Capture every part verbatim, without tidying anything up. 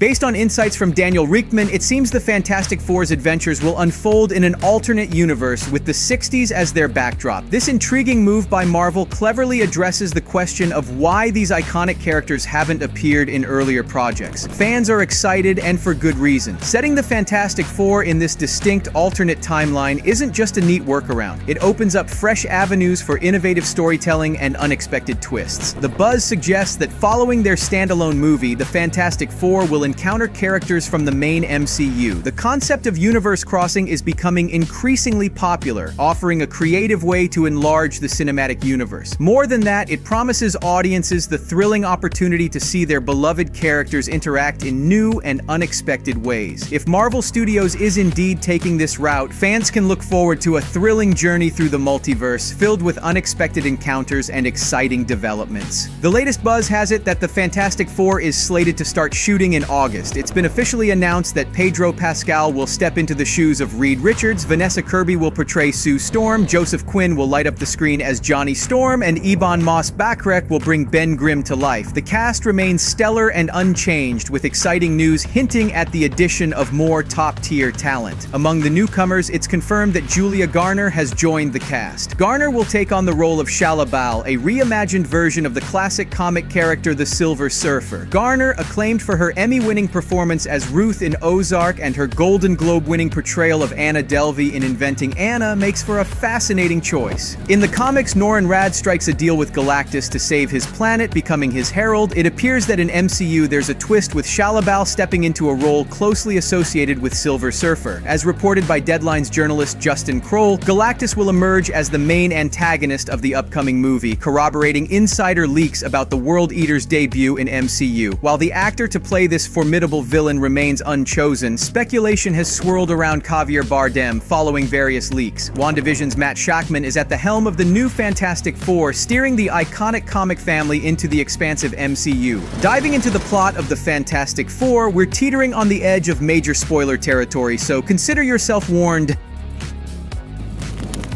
Based on insights from Daniel Reichman, it seems the Fantastic Four's adventures will unfold in an alternate universe with the sixties as their backdrop. This intriguing move by Marvel cleverly addresses the question of why these iconic characters haven't appeared in earlier projects. Fans are excited, and for good reason. Setting the Fantastic Four in this distinct alternate timeline isn't just a neat workaround. It opens up fresh avenues for innovative storytelling and unexpected twists. The buzz suggests that following their standalone movie, the Fantastic Four will encounter characters from the main M C U. The concept of universe crossing is becoming increasingly popular, offering a creative way to enlarge the cinematic universe. More than that, it promises audiences the thrilling opportunity to see their beloved characters interact in new and unexpected ways. If Marvel Studios is indeed taking this route, fans can look forward to a thrilling journey through the multiverse, filled with unexpected encounters and exciting developments. The latest buzz has it that the Fantastic Four is slated to start shooting in August. August, it's been officially announced that Pedro Pascal will step into the shoes of Reed Richards, Vanessa Kirby will portray Sue Storm, Joseph Quinn will light up the screen as Johnny Storm, and Ebon Moss-Bachrach will bring Ben Grimm to life. The cast remains stellar and unchanged, with exciting news hinting at the addition of more top-tier talent. Among the newcomers, it's confirmed that Julia Garner has joined the cast. Garner will take on the role of Shalla-Bal, a reimagined version of the classic comic character the Silver Surfer. Garner, acclaimed for her Emmy winning performance as Ruth in Ozark and her Golden Globe-winning portrayal of Anna Delvey in Inventing Anna, makes for a fascinating choice. In the comics, Norrin Rad strikes a deal with Galactus to save his planet, becoming his herald. It appears that in M C U there's a twist, with Shalla-Bal stepping into a role closely associated with Silver Surfer. As reported by Deadline's journalist Justin Kroll, Galactus will emerge as the main antagonist of the upcoming movie, corroborating insider leaks about the World Eater's debut in M C U. While the actor to play this formidable villain remains unchosen, speculation has swirled around Javier Bardem following various leaks. WandaVision's Matt Shakman is at the helm of the new Fantastic Four, steering the iconic comic family into the expansive M C U. Diving into the plot of the Fantastic Four, we're teetering on the edge of major spoiler territory, so consider yourself warned.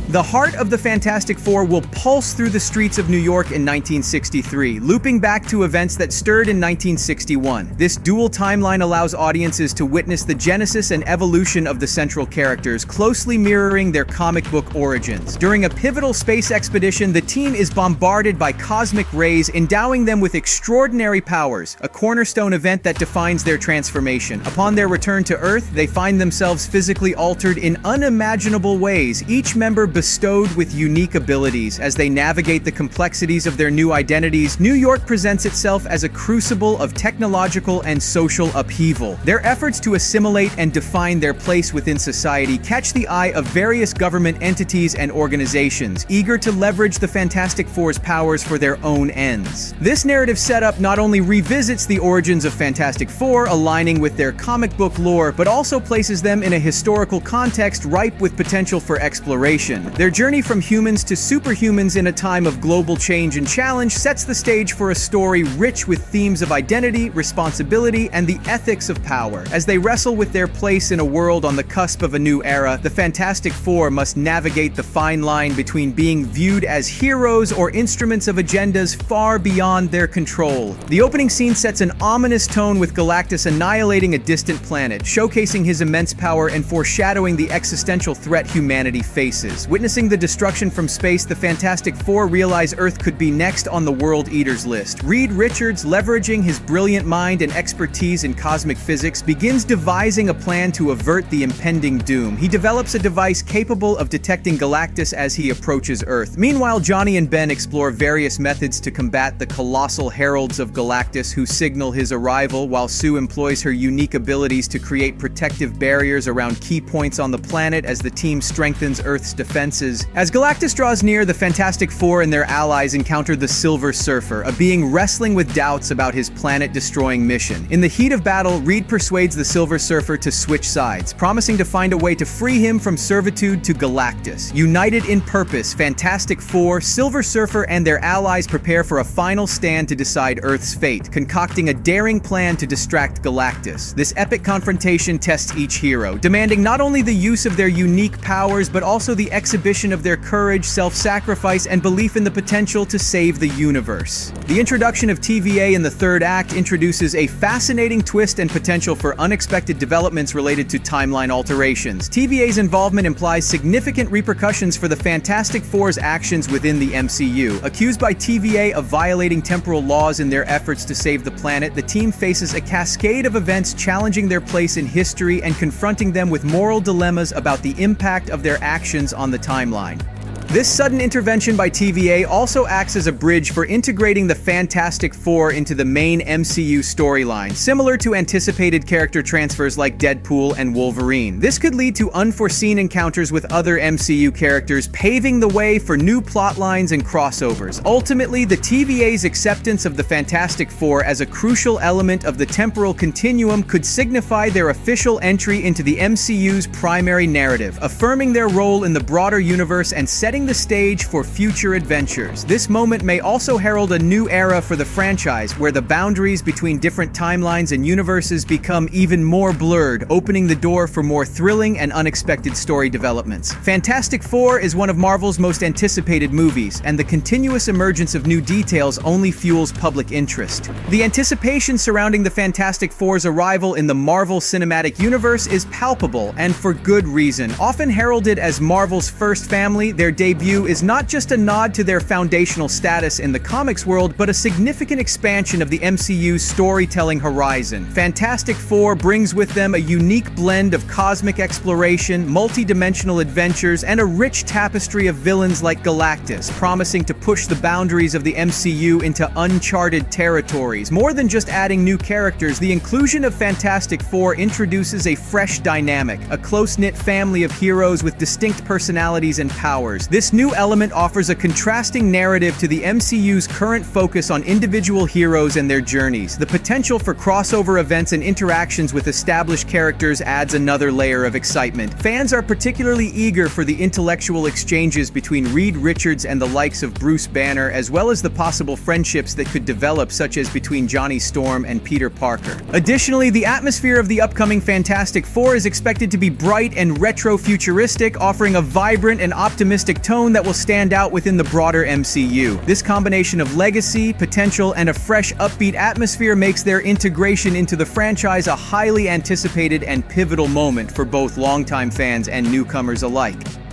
The heart of the Fantastic Four will pulse through the streets of New York in nineteen sixty-three, looping back to events that stirred in nineteen sixty-one. This dual timeline allows audiences to witness the genesis and evolution of the central characters, closely mirroring their comic book origins. During a pivotal space expedition, the team is bombarded by cosmic rays, endowing them with extraordinary powers, a cornerstone event that defines their transformation. Upon their return to Earth, they find themselves physically altered in unimaginable ways, each member bestowed with unique abilities. As they navigate the complexities of their new identities, New York presents itself as a crucible of technological and social upheaval. Their efforts to assimilate and define their place within society catch the eye of various government entities and organizations, eager to leverage the Fantastic Four's powers for their own ends. This narrative setup not only revisits the origins of Fantastic Four, aligning with their comic book lore, but also places them in a historical context ripe with potential for exploration. Their journey from humans to superhumans in a time of global change and challenge sets the stage for a story rich with themes of identity, responsibility, and the ethics of power. As they wrestle with their place in a world on the cusp of a new era, the Fantastic Four must navigate the fine line between being viewed as heroes or instruments of agendas far beyond their control. The opening scene sets an ominous tone, with Galactus annihilating a distant planet, showcasing his immense power and foreshadowing the existential threat humanity faces. Witnessing the destruction from space, the Fantastic Four realize Earth could be next on the World Eater's list. Reed Richards, leveraging his brilliant mind and expertise in cosmic physics, begins devising a plan to avert the impending doom. He develops a device capable of detecting Galactus as he approaches Earth. Meanwhile, Johnny and Ben explore various methods to combat the colossal heralds of Galactus who signal his arrival, while Sue employs her unique abilities to create protective barriers around key points on the planet as the team strengthens Earth's defense. As Galactus draws near, the Fantastic Four and their allies encounter the Silver Surfer, a being wrestling with doubts about his planet-destroying mission. In the heat of battle, Reed persuades the Silver Surfer to switch sides, promising to find a way to free him from servitude to Galactus. United in purpose, Fantastic Four, Silver Surfer, and their allies prepare for a final stand to decide Earth's fate, concocting a daring plan to distract Galactus. This epic confrontation tests each hero, demanding not only the use of their unique powers, but also the execution exhibition of their courage, self-sacrifice, and belief in the potential to save the universe. The introduction of T V A in the third act introduces a fascinating twist and potential for unexpected developments related to timeline alterations. T V A's involvement implies significant repercussions for the Fantastic Four's actions within the M C U. Accused by T V A of violating temporal laws in their efforts to save the planet, the team faces a cascade of events challenging their place in history and confronting them with moral dilemmas about the impact of their actions on the timeline. This sudden intervention by T V A also acts as a bridge for integrating the Fantastic Four into the main M C U storyline, similar to anticipated character transfers like Deadpool and Wolverine. This could lead to unforeseen encounters with other M C U characters, paving the way for new plotlines and crossovers. Ultimately, the T V A's acceptance of the Fantastic Four as a crucial element of the temporal continuum could signify their official entry into the M C U's primary narrative, affirming their role in the broader universe and setting Setting the stage for future adventures. This moment may also herald a new era for the franchise, where the boundaries between different timelines and universes become even more blurred, opening the door for more thrilling and unexpected story developments. Fantastic Four is one of Marvel's most anticipated movies, and the continuous emergence of new details only fuels public interest. The anticipation surrounding the Fantastic Four's arrival in the Marvel Cinematic Universe is palpable, and for good reason. Often heralded as Marvel's first family, their debut is not just a nod to their foundational status in the comics world, but a significant expansion of the M C U's storytelling horizon. Fantastic Four brings with them a unique blend of cosmic exploration, multi-dimensional adventures, and a rich tapestry of villains like Galactus, promising to push the boundaries of the M C U into uncharted territories. More than just adding new characters, the inclusion of Fantastic Four introduces a fresh dynamic, a close-knit family of heroes with distinct personalities and powers. This new element offers a contrasting narrative to the M C U's current focus on individual heroes and their journeys. The potential for crossover events and interactions with established characters adds another layer of excitement. Fans are particularly eager for the intellectual exchanges between Reed Richards and the likes of Bruce Banner, as well as the possible friendships that could develop, such as between Johnny Storm and Peter Parker. Additionally, the atmosphere of the upcoming Fantastic Four is expected to be bright and retro-futuristic, offering a vibrant and optimistic tone that will stand out within the broader M C U. This combination of legacy, potential, and a fresh, upbeat atmosphere makes their integration into the franchise a highly anticipated and pivotal moment for both longtime fans and newcomers alike.